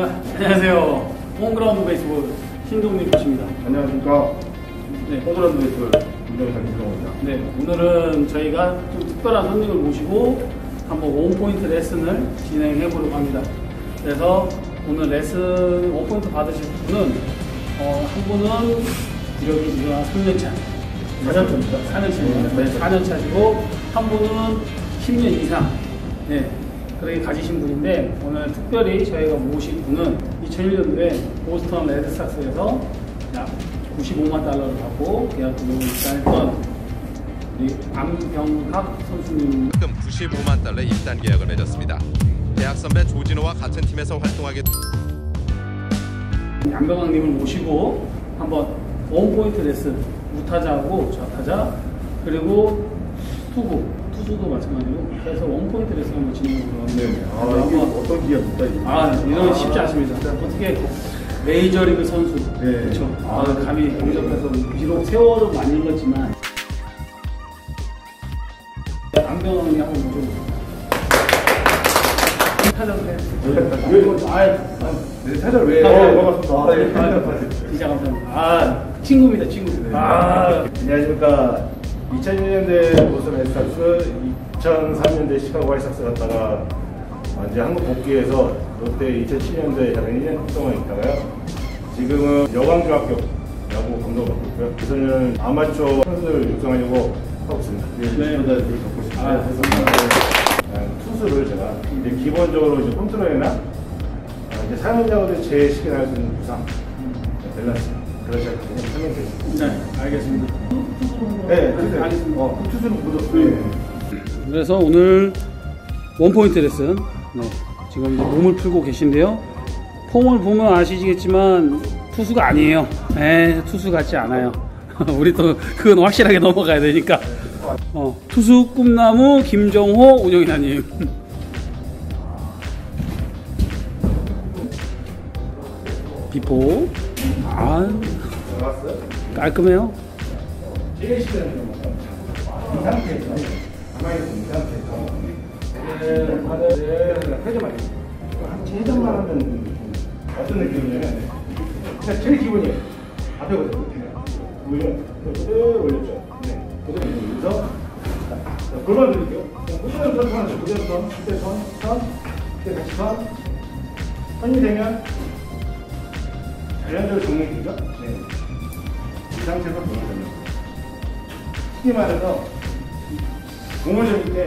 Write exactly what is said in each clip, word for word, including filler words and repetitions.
자, 안녕하세요. 홈그라운드 베이스볼 신동민 코치입니다. 안녕하십니까. 네, 홈그라운드 베이스볼 김정호 김정호입니다. 네, 오늘은 저희가 좀 특별한 손님을 모시고 한번 원포인트 레슨을 진행해 보려고 합니다. 그래서 오늘 레슨 원포인트 받으실 분은 어, 한 분은 이력이 지금 한 삼 년 차, 사 년 차입니다. 사 년 차입니다. 네, 사 년 차시고 한 분은 십 년 이상 네, 그렇게 가지신 분인데, 오늘 특별히 저희가 모신 분은 이천일 년도에 보스턴 레드삭스에서 약 구십오만 달러를 받고 계약 등록을 입단했던 우리 양병학 선수님. 지금 구십오만 달러의 입단 계약을 맺었습니다. 대학 선배 조진호와 같은 팀에서 활동하게 양병학님을 모시고 한번 원포인트 레슨, 무타자하고 좌타자, 그리고 투구, 투수도 마찬가지로 그래서 원포인트 레슨 한번 진행해보도록 하겠습니다. 아, 이게 어떤 기회입니까? 아, 이건 쉽지 않습니다. 어떻게 메이저리그 선수, 네. 그렇죠? 아, 아 감히 공격해서 비록 세월도 많이 걸렸지만 양병학님 한번 모셔보세요. 타자도 해. 왜 이거? 아, 네, 타자 왜? 반갑습니다. 아, 진짜 감사합니다. 아, 친구입니다, 친구. 아, 안녕하십니까. 이천일 년대 보스턴 레드삭스, 이천삼 년대 시카고 아이삭스 갔다가 이제 한국 복귀해서 롯데 이천칠 년도에 약 일 년 활동을 했다가요. 지금은 여관중학교 야구 감독을 맡고 있고요. 그래서는 아마추어 선수들 육성하려고 하고 있습니다. 네, 여자들 갖고 싶습니다. 아, 네. 투수를 제가 이제 기본적으로 이제 홈트레이너나 이제 사용자들이 제 시기를 할 수 있는 부상, 밸런스 그런 제가 그냥 설명드리겠습니다. 네, 알겠습니다. 네, 알겠습니다. 어, 그래서 오늘 원포인트 레슨, 네, 지금 이제 몸을 풀고 계신데요. 폼을 보면 아시겠지만 투수가 아니에요. 에, 투수 같지 않아요. 우리 또 그건 확실하게 넘어가야 되니까. 어, 투수 꿈나무 김정호 운영이나님. 비포. 아, 깔끔해요. 세 점만 하면 어떤 느낌이냐면 그냥 제일 기본이에요. 앞에 보세요. 오히려 그대로 올렸죠. 네. 그대로 올려서 골반 드릴게요. 그냥 고대로 턴, 고대로 턴, 그때 턴, 턴, 그때 같이 턴. 턴이 되면 자연적으로 정리해주죠. 네. 이 상태에서 돌아가면 쉽게 말해서 공을 잡을 때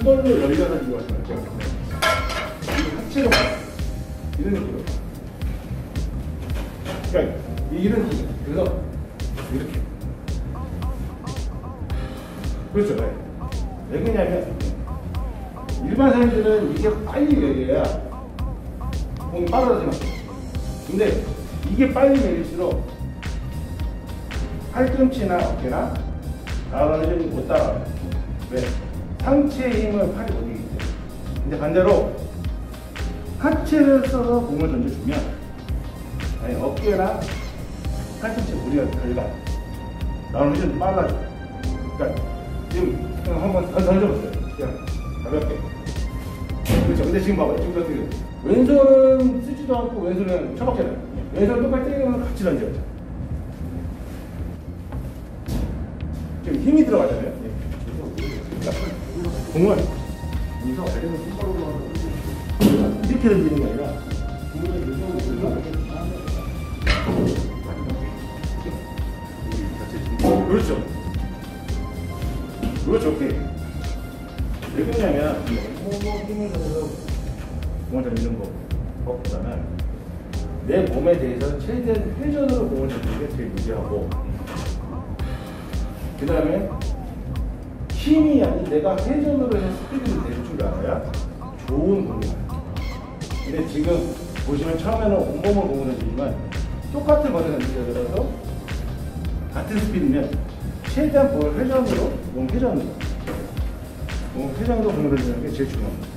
이걸로 열려서 이거 하시면 합체로 이런 느낌으로, 그러니까 이런 느낌. 그래서 이렇게 그렇죠. 네. 왜 그러냐면 일반 사람들은 이게 빨리 열려야 공이 빠르다 생각해요. 근데 이게 빨리 열릴수록 팔꿈치나 어깨나 나가는 힘이 못 따라와요. 왜? 상체의 힘을 팔이 못 이기기 때문에. 근데 반대로 하체를 써서 공을 던져주면 아니, 어깨나 팔꿈치 무리가 덜 가요. 나오는 힘이 좀 빨라져요. 그러니까 지금 그냥 한번 던져보세요. 그냥 가볍게. 그렇죠. 근데 지금 봐봐요. 지금 어떻게 왼손은 쓰지도 않고 왼손은 처박잖아요. 왼손은 똑같이 때리면 같이 던져요. 지금 힘이 들어가잖아요. 공을 이렇게 던지는 게 아니라 그렇죠. 그렇죠. 오케이. 왜 그러냐면 힘을 들어서 공을 잡는 것보다는 내 몸에 대해서 최대한 회전으로 공을 잡는 게 제일 유리하고, 그 다음에 힘이 아닌 내가 회전으로 해서 스피드를 낼 줄 알아야 좋은 공이에요. 근데 지금 보시면 처음에는 온몸을 공을 던지지만 똑같은 거리를 던지더라도 같은 스피드면 최대한 공을 회전으로, 몸 회전으로, 몸 회전으로 공을 던지는 게 제일 중요합니다.